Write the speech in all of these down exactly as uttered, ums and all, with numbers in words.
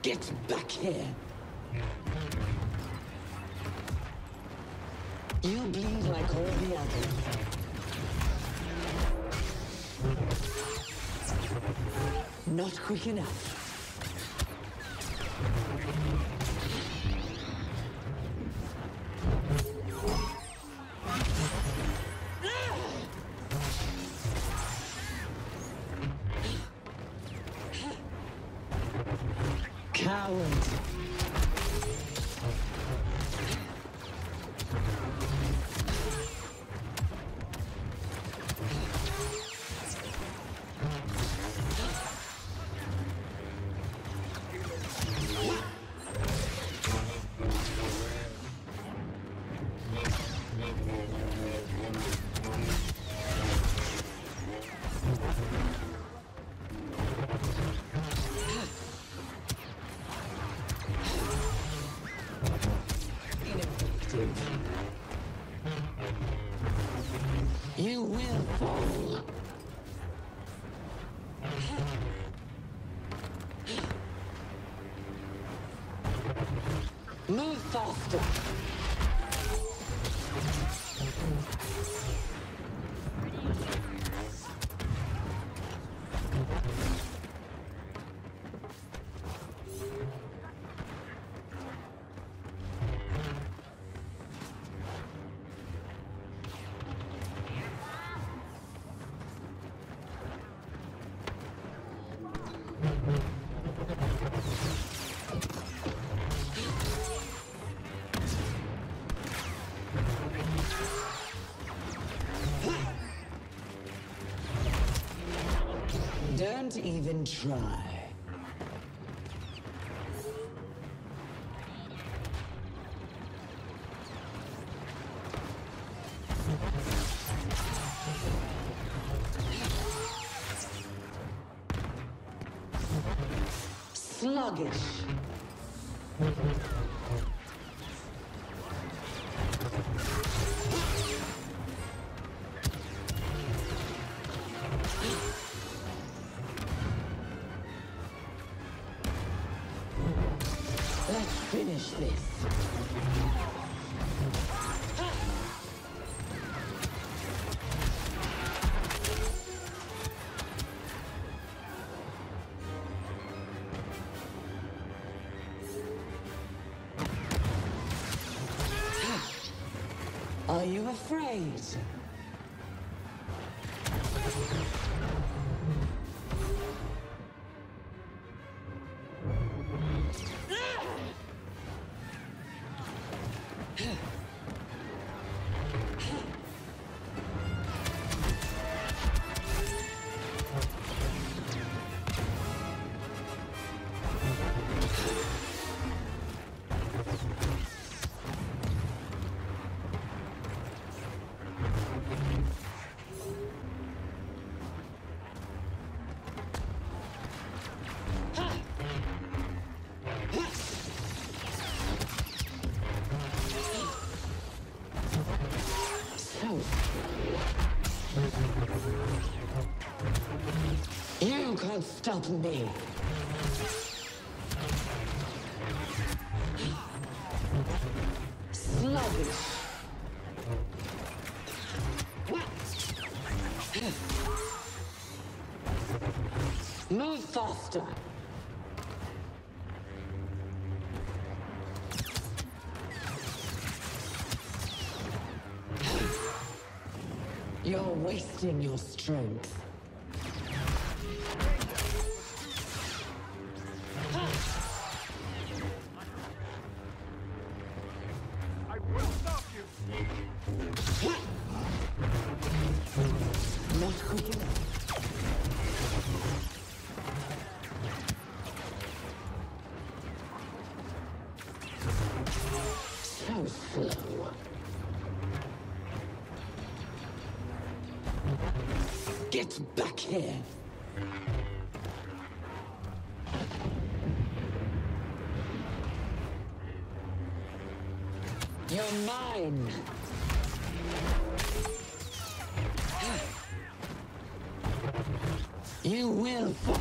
Get back here! You bleed like all the others. Not quick enough. You will fall. Move faster. Don't even try. Sluggish. Finish this. Are you afraid? You can't stop me. Sluggish. Move faster. You're wasting your strength. I will stop you. Not quick enough. So slow. Get back here! You're mine! You will fall!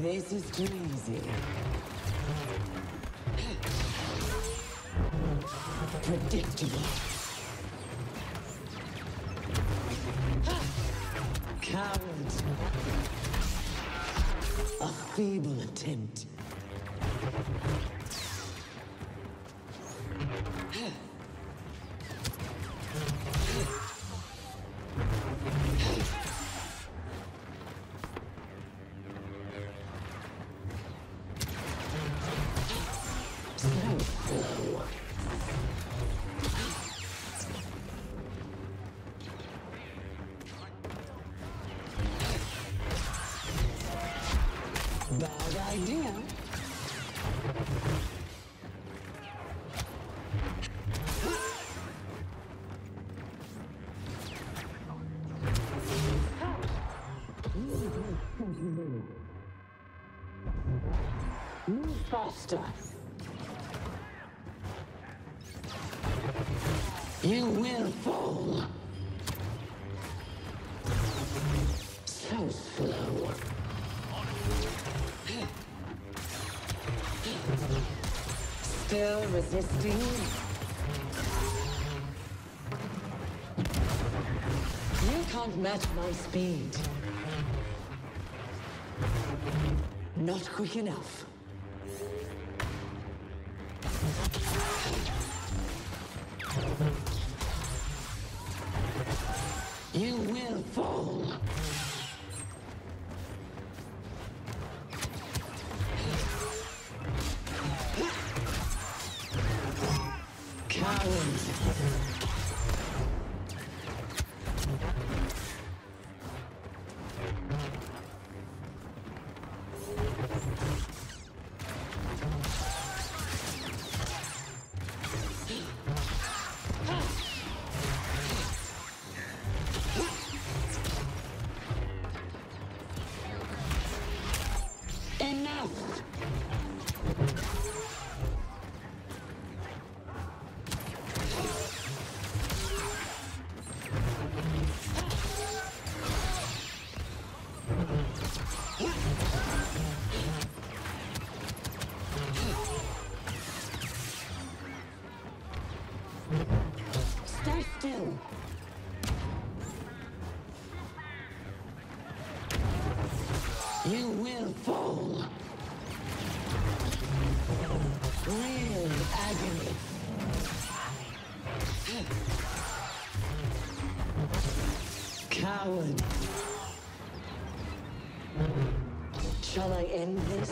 This is too easy. Predictable. Coward. A feeble attempt. Move faster. You will fall. So slow. Still resisting? You can't match my speed. Not quick enough. You will fall. Coward. You will fall. Real agony. Coward. Shall I end this?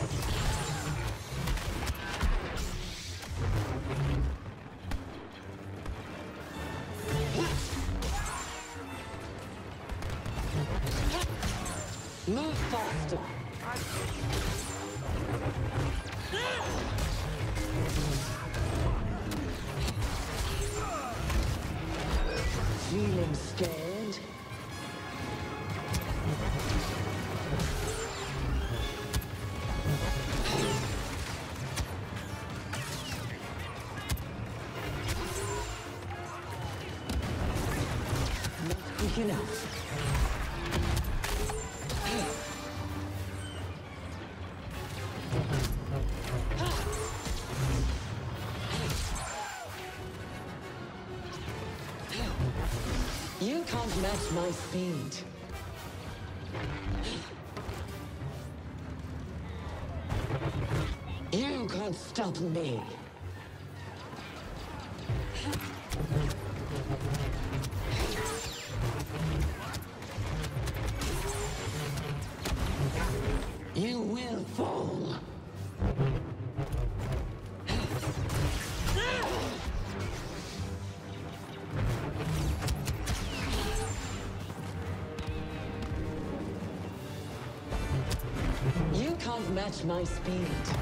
Move faster. Feeling scared? Not quick enough. You can't match my speed. You can't stop me. You will fall. Match my speed.